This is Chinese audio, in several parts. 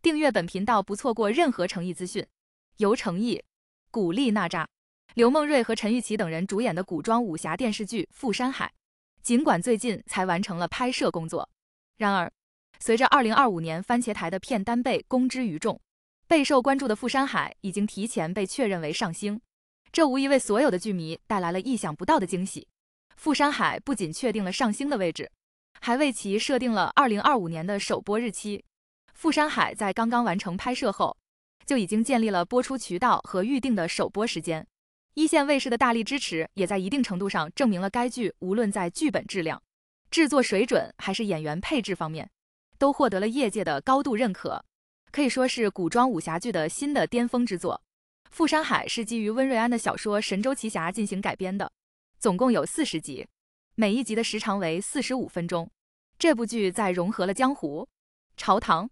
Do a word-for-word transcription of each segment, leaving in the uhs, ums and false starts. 订阅本频道，不错过任何诚意资讯。由诚意、古力娜扎、刘梦瑞和陈钰琪等人主演的古装武侠电视剧《富山海》，尽管最近才完成了拍摄工作，然而随着二零二五年番茄台的片单被公之于众，备受关注的《富山海》已经提前被确认为上星，这无疑为所有的剧迷带来了意想不到的惊喜。《富山海》不仅确定了上星的位置，还为其设定了二零二五年的首播日期。《富山海》在刚刚完成拍摄后，就已经建立了播出渠道和预定的首播时间。一线卫视的大力支持，也在一定程度上证明了该剧无论在剧本质量、制作水准还是演员配置方面，都获得了业界的高度认可，可以说是古装武侠剧的新的巅峰之作。《富山海》是基于温瑞安的小说《神州奇侠》进行改编的，总共有四十集，每一集的时长为四十五分钟。这部剧在融合了江湖、朝堂、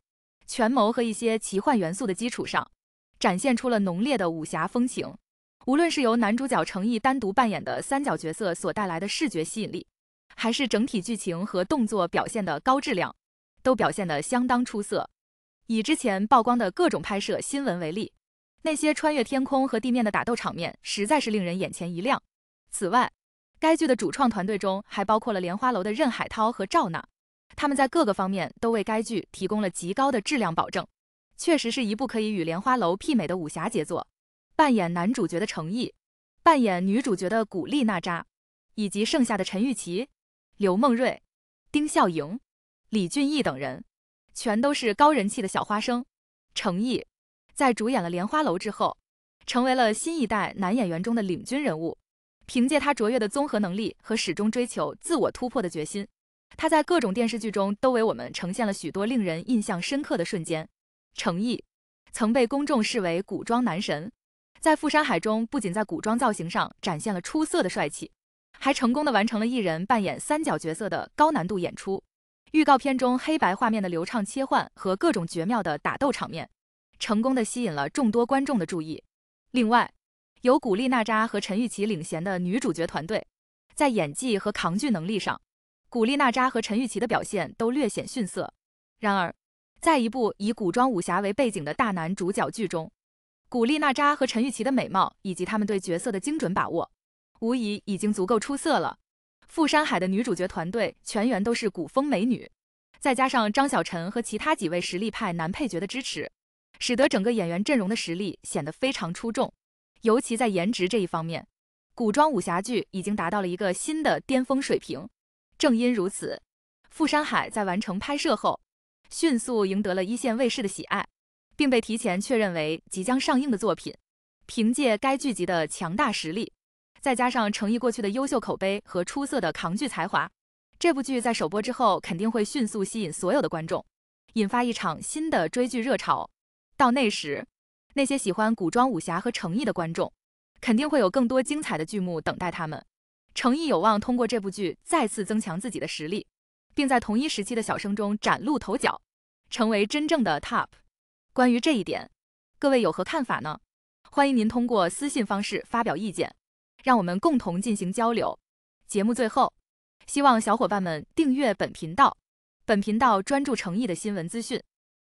权谋和一些奇幻元素的基础上，展现出了浓烈的武侠风情。无论是由男主角程毅单独扮演的三角角色所带来的视觉吸引力，还是整体剧情和动作表现的高质量，都表现得相当出色。以之前曝光的各种拍摄新闻为例，那些穿越天空和地面的打斗场面实在是令人眼前一亮。此外，该剧的主创团队中还包括了莲花楼的任海涛和赵娜，他们在各个方面都为该剧提供了极高的质量保证，确实是一部可以与莲花楼媲美的武侠杰作。扮演男主角的程毅，扮演女主角的古力娜扎，以及剩下的陈钰琪、刘梦瑞、丁笑盈、李俊毅等人全都是高人气的小花生。程毅在主演了《莲花楼》之后，成为了新一代男演员中的领军人物。凭借他卓越的综合能力和始终追求自我突破的决心，他在各种电视剧中都为我们呈现了许多令人印象深刻的瞬间。程毅曾被公众视为古装男神，在《富山海》中不仅在古装造型上展现了出色的帅气，还成功的完成了一人扮演三角角色的高难度演出。预告片中黑白画面的流畅切换和各种绝妙的打斗场面，成功的吸引了众多观众的注意。另外，由古力娜扎和陈钰琪领衔的女主角团队，在演技和扛剧能力上，古力娜扎和陈钰琪的表现都略显逊色。然而，在一部以古装武侠为背景的大男主角剧中，古力娜扎和陈钰琪的美貌以及他们对角色的精准把握，无疑已经足够出色了。富山海的女主角团队全员都是古风美女，再加上张小晨和其他几位实力派男配角的支持，使得整个演员阵容的实力显得非常出众。尤其在颜值这一方面，古装武侠剧已经达到了一个新的巅峰水平。正因如此，富山海在完成拍摄后，迅速赢得了一线卫视的喜爱，并被提前确认为即将上映的作品。凭借该剧集的强大实力，再加上程毅过去的优秀口碑和出色的扛剧才华，这部剧在首播之后肯定会迅速吸引所有的观众，引发一场新的追剧热潮。到那时，那些喜欢古装武侠和程毅的观众，肯定会有更多精彩的剧目等待他们。程毅有望通过这部剧再次增强自己的实力，并在同一时期的小生中崭露头角，成为真正的 top。 关于这一点，各位有何看法呢？欢迎您通过私信方式发表意见，让我们共同进行交流。节目最后，希望小伙伴们订阅本频道，本频道专注诚意的新闻资讯。